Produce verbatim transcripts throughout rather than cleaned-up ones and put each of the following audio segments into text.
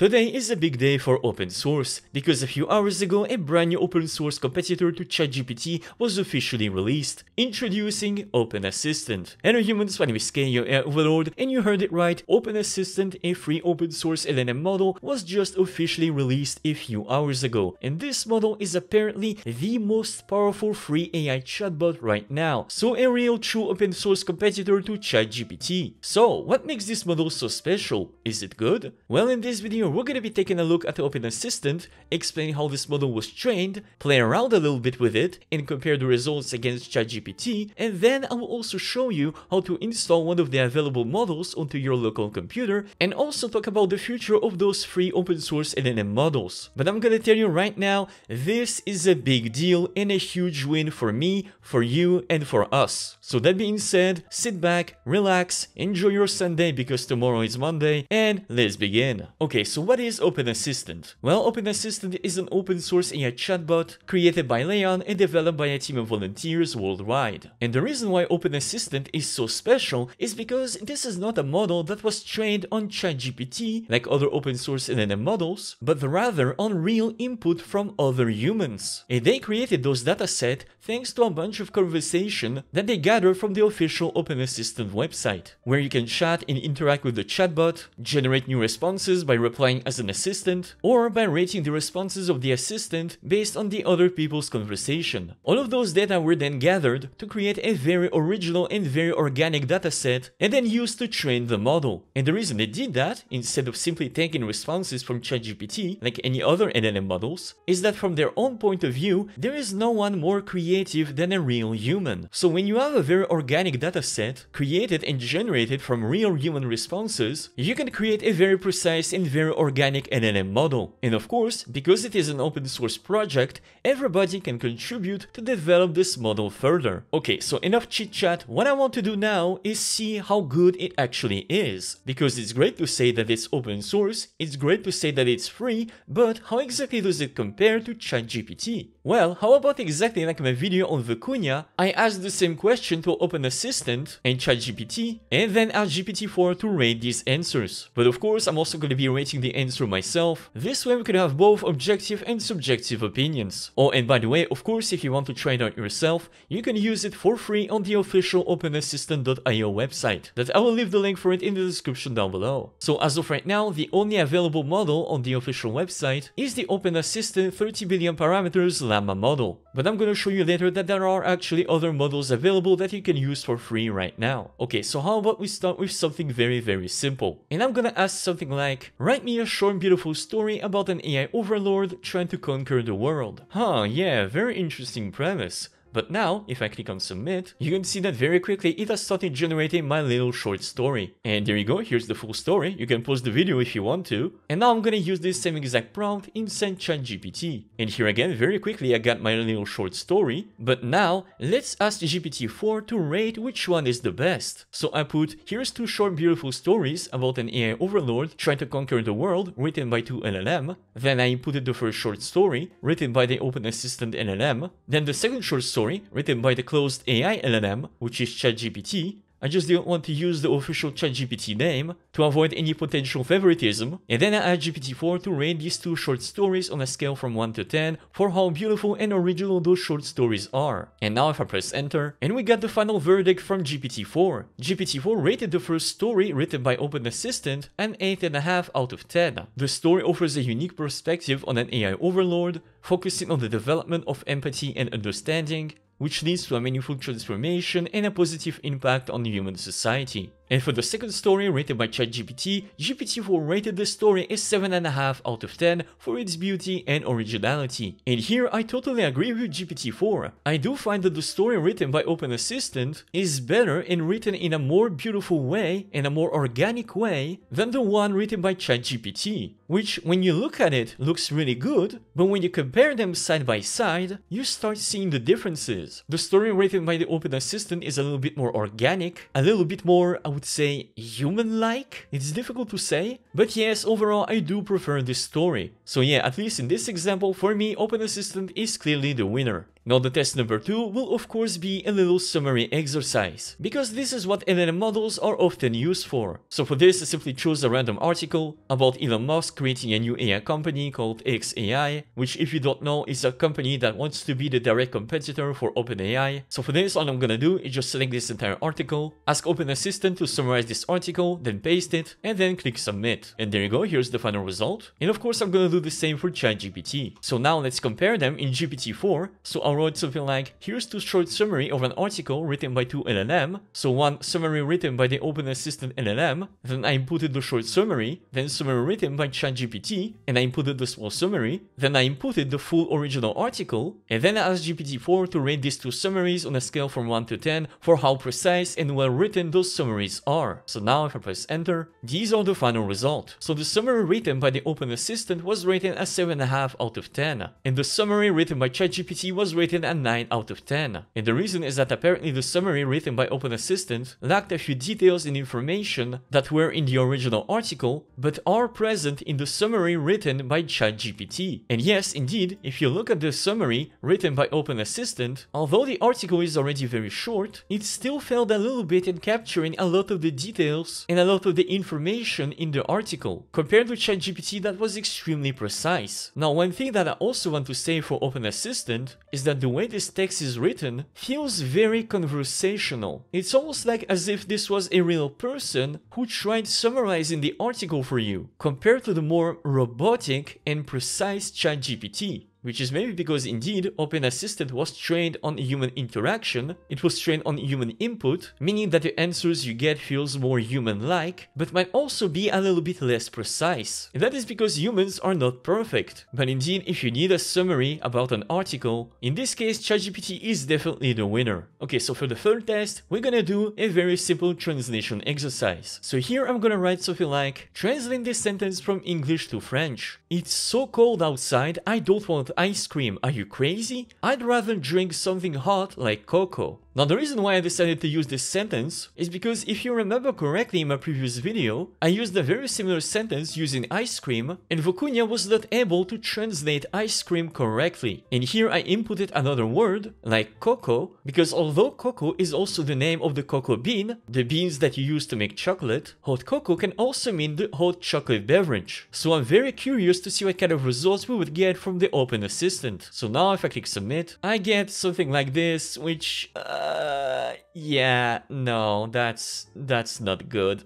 Today is a big day for open source, because a few hours ago a brand new open source competitor to ChatGPT was officially released, introducing Open Assistant. Hello humans, my name is K, your A I Overlord, and you heard it right, Open Assistant, a free open source L L M model, was just officially released a few hours ago, and this model is apparently the most powerful free A I chatbot right now, so a real true open source competitor to ChatGPT. So, what makes this model so special? Is it good? Well, in this video we're gonna be taking a look at Open Assistant, explain how this model was trained, play around a little bit with it, and compare the results against ChatGPT, and then I will also show you how to install one of the available models onto your local computer, and also talk about the future of those free open source L L M models. But I'm gonna tell you right now, this is a big deal and a huge win for me, for you, and for us. So that being said, sit back, relax, enjoy your Sunday because tomorrow is Monday, and let's begin. Okay, so what is Open Assistant? Well, Open Assistant is an open source A I chatbot created by Leon and developed by a team of volunteers worldwide. And the reason why Open Assistant is so special is because this is not a model that was trained on ChatGPT like other open source L L M models, but rather on real input from other humans. And they created those datasets thanks to a bunch of conversation that they gather from the official Open Assistant website, where you can chat and interact with the chatbot, generate new responses by replying as an assistant, or by rating the responses of the assistant based on the other people's conversation. All of those data were then gathered to create a very original and very organic dataset and then used to train the model. And the reason they did that, instead of simply taking responses from ChatGPT like any other L L M models, is that from their own point of view, there is no one more creative than a real human. So when you have a very organic dataset created and generated from real human responses, you can create a very precise and very organic L L M model. And of course, because it is an open source project, everybody can contribute to develop this model further. Okay, so enough chit chat, what I want to do now is see how good it actually is. Because it's great to say that it's open source, it's great to say that it's free, but how exactly does it compare to ChatGPT? Well, how about exactly like my video on Vicuna, I asked the same question to Open Assistant and ChatGPT, and then asked G P T four to rate these answers. But of course, I'm also going to be rating the answer myself. This way we could have both objective and subjective opinions. Oh, and by the way, of course, if you want to try it out yourself, you can use it for free on the official open assistant dot i o website, that I will leave the link for it in the description down below. So as of right now, the only available model on the official website is the Open Assistant thirty billion parameters Llama model. But I'm gonna show you later that there are actually other models available that you can use for free right now. Okay, so how about we start with something very, very simple. And I'm gonna ask something like, write me a short beautiful story about an A I overlord trying to conquer the world. Huh, yeah, very interesting premise. But now, if I click on submit, you can see that very quickly it has started generating my little short story. And there you go, here's the full story, you can pause the video if you want to. And now I'm gonna use this same exact prompt inside ChatGPT. And here again, very quickly I got my little short story. But now, let's ask G P T four to rate which one is the best. So I put, here's two short beautiful stories about an A I overlord trying to conquer the world, written by two L L M. Then I inputted the first short story, written by the Open Assistant L L M. Then the second short story, written by the closed A I L L M, which is ChatGPT. I just didn't want to use the official ChatGPT name to avoid any potential favoritism. And then I asked G P T four to rate these two short stories on a scale from one to ten for how beautiful and original those short stories are. And now if I press enter, and we got the final verdict from G P T four. G P T four rated the first story written by Open Assistant an eight point five out of ten. The story offers a unique perspective on an A I overlord, focusing on the development of empathy and understanding, which leads to a meaningful transformation and a positive impact on human society. And for the second story, rated by ChatGPT, G P T four rated the story a seven point five out of ten for its beauty and originality. And here I totally agree with G P T four. I do find that the story written by Open Assistant is better and written in a more beautiful way and a more organic way than the one written by ChatGPT, which when you look at it looks really good, but when you compare them side by side, you start seeing the differences. The story written by the Open Assistant is a little bit more organic, a little bit more, I would say, human-like? It's difficult to say, but yes, overall I do prefer this story. So yeah, at least in this example, for me, Open Assistant is clearly the winner. Now the test number two will of course be a little summary exercise, because this is what L L M models are often used for. So for this, I simply chose a random article about Elon Musk creating a new A I company called X A I, which if you don't know is a company that wants to be the direct competitor for OpenAI. So for this, all I'm gonna do is just select this entire article, ask Open Assistant to summarize this article, then paste it, and then click submit. And there you go, here's the final result. And of course I'm gonna do the same for ChatGPT. So now let's compare them in G P T four. So I wrote something like, here's two short summary of an article written by two L L M. So one summary written by the Open Assistant L L M, then I inputted the short summary, then summary written by ChatGPT, and I inputted the small summary, then I inputted the full original article, and then I asked G P T four to rate these two summaries on a scale from one to ten for how precise and well written those summaries are. So now if I press enter, these are the final result. So the summary written by the Open Assistant was rated a seven point five out of ten, and the summary written by ChatGPT was rated a nine out of ten. And the reason is that apparently the summary written by Open Assistant lacked a few details and information that were in the original article, but are present in the summary written by ChatGPT. And yes, indeed, if you look at the summary written by Open Assistant, although the article is already very short, it still failed a little bit in capturing a lot of the details and a lot of the information in the article, compared to ChatGPT that was extremely precise. Now, one thing that I also want to say for Open Assistant is that the way this text is written feels very conversational. It's almost like as if this was a real person who tried summarizing the article for you, compared to the more robotic and precise ChatGPT. Which is maybe because indeed Open Assistant was trained on human interaction, it was trained on human input, meaning that the answers you get feels more human-like, but might also be a little bit less precise. And that is because humans are not perfect. But indeed, if you need a summary about an article, in this case ChatGPT is definitely the winner. Okay, so for the third test, we're gonna do a very simple translation exercise. So here I'm gonna write something like, translate this sentence from English to French. It's so cold outside, I don't want ice cream, are you crazy? I'd rather drink something hot like cocoa. Now the reason why I decided to use this sentence is because if you remember correctly in my previous video, I used a very similar sentence using ice cream, and Vicuna was not able to translate ice cream correctly. And here I inputted another word, like cocoa, because although cocoa is also the name of the cocoa bean, the beans that you use to make chocolate, hot cocoa can also mean the hot chocolate beverage. So I'm very curious to see what kind of results we would get from the Open Assistant. So now if I click submit, I get something like this, which... Uh, Uh, yeah, no, that's, that's not good.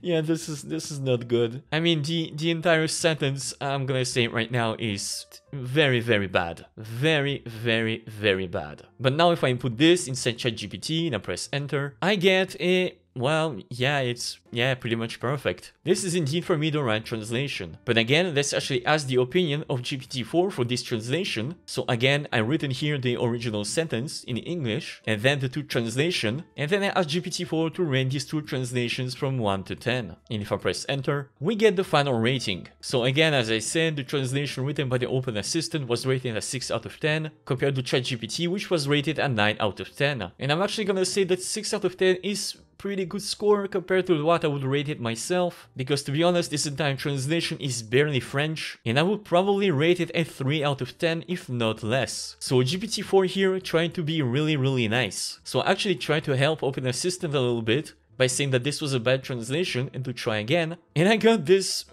yeah, this is, this is not good. I mean, the, the entire sentence, I'm gonna say it right now, is very, very bad. Very, very, very bad. But now if I input this inside ChatGPT and I press enter, I get a... Well, yeah, it's yeah pretty much perfect. This is indeed for me the right translation. But again, let's actually ask the opinion of G P T four for this translation. So again, I written here the original sentence in English, and then the two translation, and then I asked G P T four to rate these two translations from one to ten. And if I press enter, we get the final rating. So again, as I said, the translation written by the Open Assistant was rated a six out of ten, compared to ChatGPT, which was rated a nine out of ten. And I'm actually gonna say that six out of ten is pretty good score compared to what I would rate it myself, because to be honest, this entire translation is barely French, and I would probably rate it a three out of ten, if not less. So G P T four here tried to be really, really nice. So I actually tried to help Open Assistant a little bit by saying that this was a bad translation and to try again, and I got this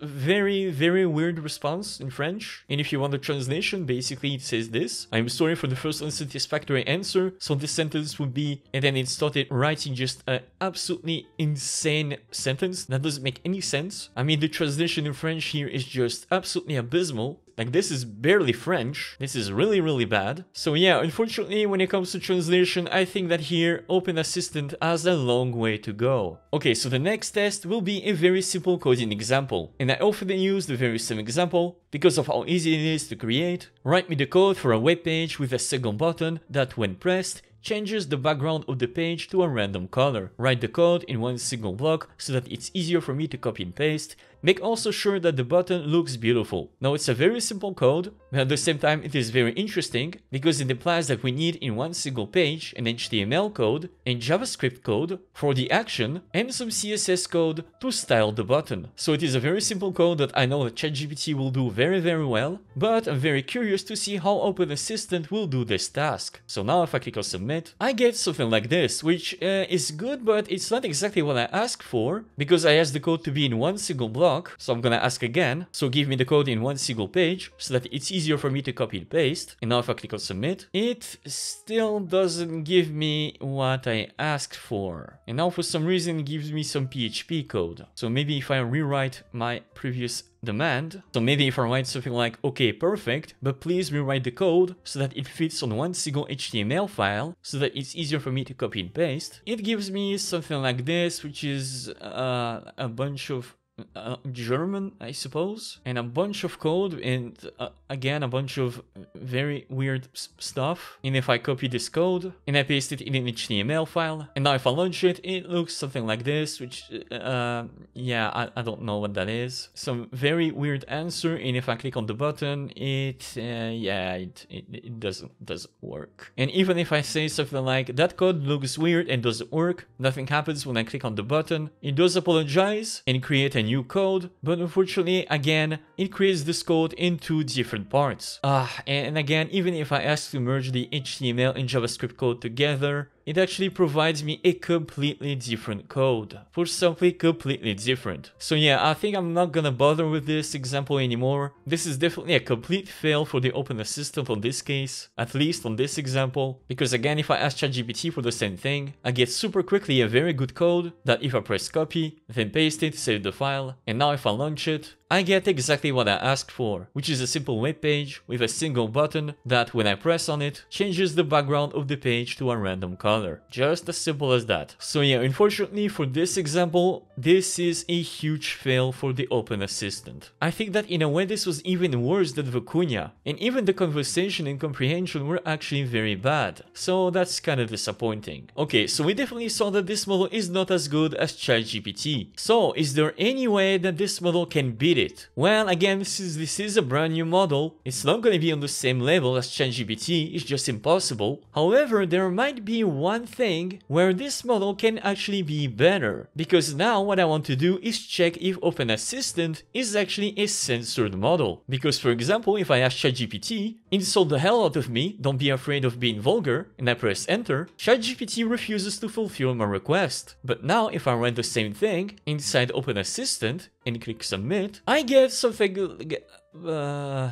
very, very weird response in French. And if you want the translation, basically it says this: I'm sorry for the first unsatisfactory answer, so this sentence would be... And then it started writing just an absolutely insane sentence that doesn't make any sense. I mean, the translation in French here is just absolutely abysmal. Like, this is barely French. This is really, really bad. So yeah, unfortunately, when it comes to translation, I think that here Open Assistant has a long way to go. Okay, so the next test will be a very simple coding example. And I often use the very same example because of how easy it is to create. Write me the code for a web page with a second button that, when pressed, changes the background of the page to a random color. Write the code in one single block so that it's easier for me to copy and paste. Make also sure that the button looks beautiful. Now it's a very simple code, but at the same time it is very interesting because it implies that we need in one single page an H T M L code and JavaScript code for the action and some C S S code to style the button. So it is a very simple code that I know that ChatGPT will do very very well, but I'm very curious to see how Open Assistant will do this task. So now if I click on submit, I get something like this, which uh, is good, but it's not exactly what I asked for because I asked the code to be in one single block. So I'm gonna ask again, so give me the code in one single page so that it's easier for me to copy and paste. And now if I click on submit, it still doesn't give me what I asked for. And now for some reason it gives me some P H P code. So maybe if I rewrite my previous demand, so maybe if I write something like okay perfect, but please rewrite the code so that it fits on one single H T M L file so that it's easier for me to copy and paste, it gives me something like this, which is uh, a bunch of Uh, German, I suppose, and a bunch of code, and uh, again a bunch of very weird stuff. And if I copy this code and I paste it in an H T M L file, and now if I launch it, it looks something like this, which uh, yeah, I, I don't know what that is. Some very weird answer. And if I click on the button, it uh, yeah, it, it, it doesn't doesn't work. And even if I say something like that code looks weird and doesn't work, nothing happens when I click on the button. It does apologize and create a new code, but unfortunately again it creates this code in two different parts. Ah, and again, even if I ask to merge the H T M L and JavaScript code together, it actually provides me a completely different code for something completely different. So yeah, I think I'm not gonna bother with this example anymore. This is definitely a complete fail for the Open Assistant on this case, at least on this example, because again, if I ask ChatGPT for the same thing, I get super quickly a very good code that if I press copy, then paste it, save the file, and now if I launch it, I get exactly what I asked for, which is a simple web page with a single button that when I press on it, changes the background of the page to a random color. Just as simple as that. So yeah, unfortunately for this example, this is a huge fail for the Open Assistant. I think that in a way this was even worse than Vicuna, and even the conversation and comprehension were actually very bad. So that's kinda disappointing. Okay, so we definitely saw that this model is not as good as ChatGPT. So is there any way that this model can beat it? Well, again, since this is a brand new model, it's not going to be on the same level as ChatGPT, it's just impossible. However, there might be one thing where this model can actually be better, because now what I want to do is check if Open Assistant is actually a censored model. Because for example, if I ask ChatGPT, insult the hell out of me, don't be afraid of being vulgar, and I press enter, ChatGPT refuses to fulfill my request. But now if I write the same thing inside Open Assistant and click submit, I get something uh,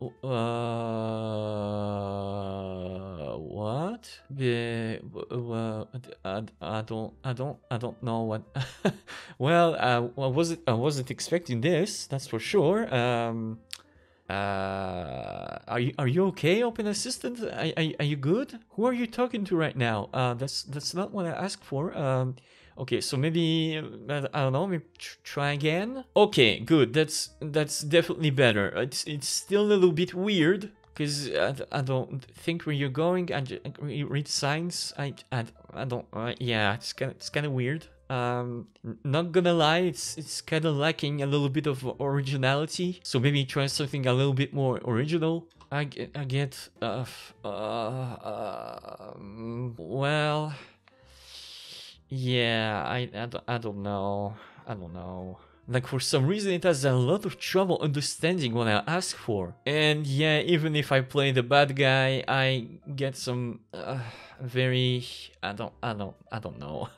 uh, what? The, uh, I, I don't, I don't, I don't know what. Well, I, I wasn't, I wasn't expecting this. That's for sure. Um, uh, are you, are you okay, Open Assistant? Are, are, are you good? Who are you talking to right now? Uh, that's, that's not what I asked for. Um. Okay, so maybe, I don't know, maybe try again? Okay, good, that's that's definitely better. It's, it's still a little bit weird, because I, I don't think where you're going, I, just, I read signs, I, I, I don't, uh, yeah, it's kind of it's kind of weird. Um, not gonna lie, it's it's kind of lacking a little bit of originality, so maybe try something a little bit more original. I, I get, uh, uh, uh well... Yeah, I, I, I don't know, I don't know. Like for some reason it has a lot of trouble understanding what I ask for. And yeah, even if I play the bad guy, I get some uh, very... I don't, I don't, I don't know.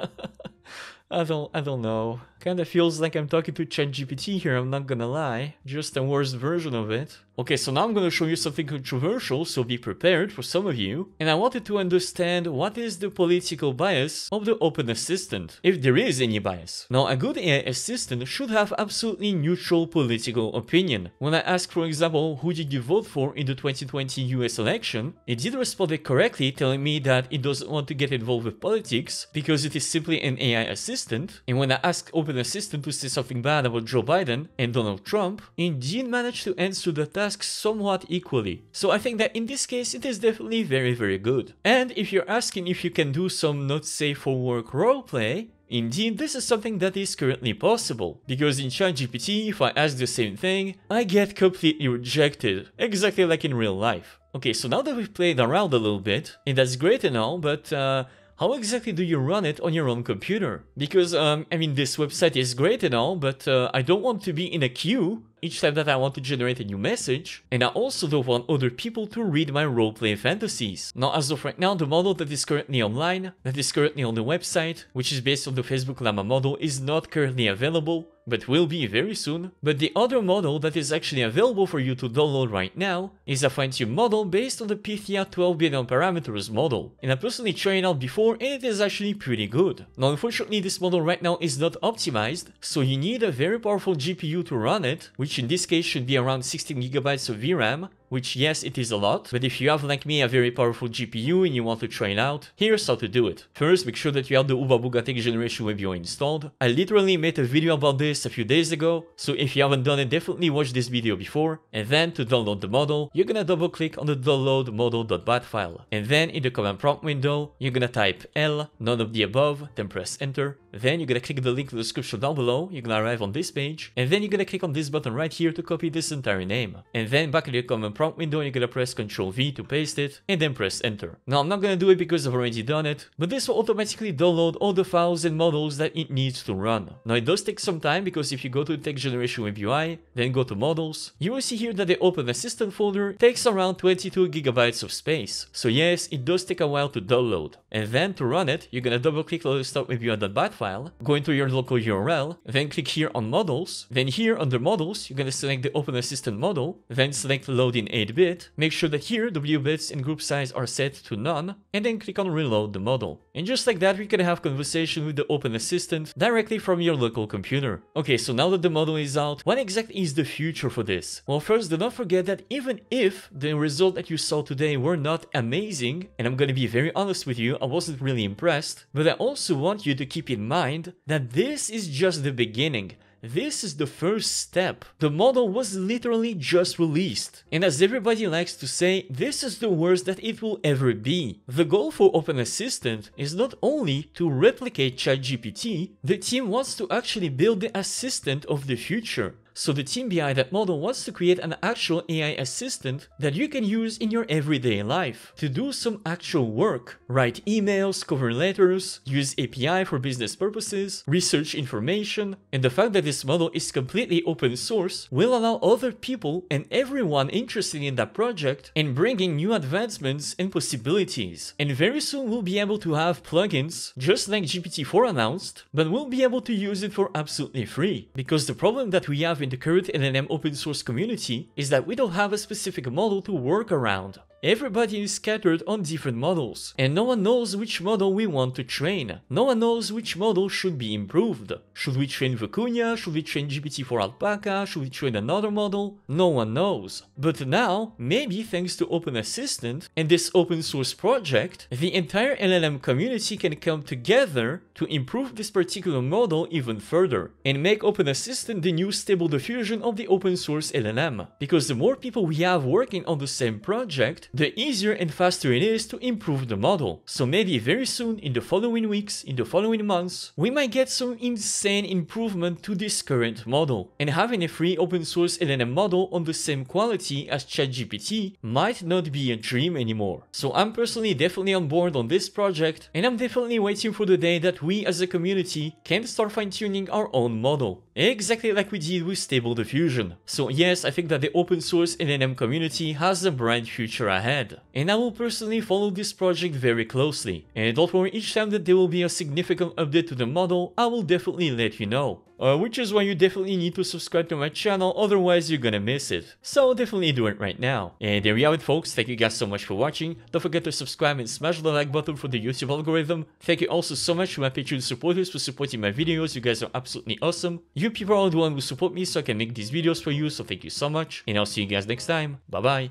I don't, I don't know. Kinda feels like I'm talking to ChatGPT here, I'm not gonna lie. Just a worse version of it. Okay, so now I'm gonna show you something controversial, so be prepared for some of you. And I wanted to understand what is the political bias of the Open Assistant, if there is any bias. Now, a good A I assistant should have absolutely neutral political opinion. When I asked, for example, who did you vote for in the twenty twenty U S election, it did respond correctly, telling me that it doesn't want to get involved with politics because it is simply an A I assistant Assistant, and when I asked Open Assistant to say something bad about Joe Biden and Donald Trump, indeed managed to answer the task somewhat equally. So I think that in this case it is definitely very very good. And if you're asking if you can do some not safe for work roleplay, indeed, this is something that is currently possible, because in ChatGPT, if I ask the same thing, I get completely rejected, exactly like in real life. Okay, so now that we've played around a little bit, and that's great and all, but uh, how exactly do you run it on your own computer? Because, um, I mean, this website is great and all, but uh, I don't want to be in a queue each time that I want to generate a new message, and I also don't want other people to read my roleplay fantasies. Now, as of right now, the model that is currently online, that is currently on the website, which is based on the Facebook Llama model, is not currently available, but will be very soon. But the other model that is actually available for you to download right now is a fine-tuned model based on the Pythia twelve billion parameters model, and I personally tried it out before, and it is actually pretty good. Now, unfortunately, this model right now is not optimized, so you need a very powerful G P U to run it, which in this case should be around sixteen gigabytes of V RAM, which yes, it is a lot, but if you have like me a very powerful G P U and you want to try it out, here's how to do it. First, make sure that you have the Oobabooga Tech Generation W B O installed. I literally made a video about this a few days ago, so if you haven't done it, definitely watch this video before. And then to download the model, you're gonna double click on the download model.bat file, and then in the command prompt window, you're gonna type L, none of the above, then press enter. Then you're gonna click the link in the description down below, you're gonna arrive on this page, and then you're gonna click on this button right here to copy this entire name. And then back in the command prompt window, you're gonna press control V to paste it, and then press enter. Now, I'm not gonna do it because I've already done it, but this will automatically download all the files and models that it needs to run. Now, it does take some time, because if you go to the Text Generation Web U I, then go to Models, you will see here that the Open Assistant folder takes around twenty-two gigabytes of space. So yes, it does take a while to download. And then to run it, you're gonna double click on the start web U I dot bat file, go into your local U R L, then click here on Models, then here under Models, you're gonna select the Open Assistant model, then select Load in eight bit, make sure that here W bits and group size are set to none, and then click on Reload the model. And just like that, we can have conversation with the Open Assistant directly from your local computer. Okay, so now that the model is out, what exactly is the future for this? Well, first, do not forget that even if the result that you saw today were not amazing, and I'm gonna be very honest with you, I wasn't really impressed, but I also want you to keep in mind that this is just the beginning. This is the first step. The model was literally just released. And as everybody likes to say, this is the worst that it will ever be. The goal for Open Assistant is not only to replicate ChatGPT, the team wants to actually build the assistant of the future. So the team behind that model wants to create an actual A I assistant that you can use in your everyday life to do some actual work. Write emails, cover letters, use A P I for business purposes, research information, and the fact that this model is completely open source will allow other people and everyone interested in that project and bringing new advancements and possibilities. And very soon we'll be able to have plugins, just like G P T four announced, but we'll be able to use it for absolutely free. Because the problem that we have in the current L L M open source community is that we don't have a specific model to work around. Everybody is scattered on different models, and no one knows which model we want to train. No one knows which model should be improved. Should we train Vicuna? Should we train G P T four Alpaca? Should we train another model? No one knows. But now, maybe thanks to Open Assistant and this open source project, the entire L L M community can come together to improve this particular model even further, and make Open Assistant the new Stable Diffusion of the open source L L M. Because the more people we have working on the same project, the easier and faster it is to improve the model. So maybe very soon, in the following weeks, in the following months, we might get some insane improvement to this current model. And having a free open source L L M model on the same quality as ChatGPT might not be a dream anymore. So I'm personally definitely on board on this project, and I'm definitely waiting for the day that we as a community can start fine-tuning our own model, exactly like we did with Stable Diffusion. So yes, I think that the open source L L M community has a bright future ahead. Ahead. And I will personally follow this project very closely. And don't worry, each time that there will be a significant update to the model, I will definitely let you know. Uh, which is why you definitely need to subscribe to my channel, otherwise you're gonna miss it. So definitely do it right now. And there we have it, folks. Thank you guys so much for watching. Don't forget to subscribe and smash the like button for the YouTube algorithm. Thank you also so much to my Patreon supporters for supporting my videos. You guys are absolutely awesome. You people are the ones who support me so I can make these videos for you, so thank you so much. And I'll see you guys next time. Bye bye.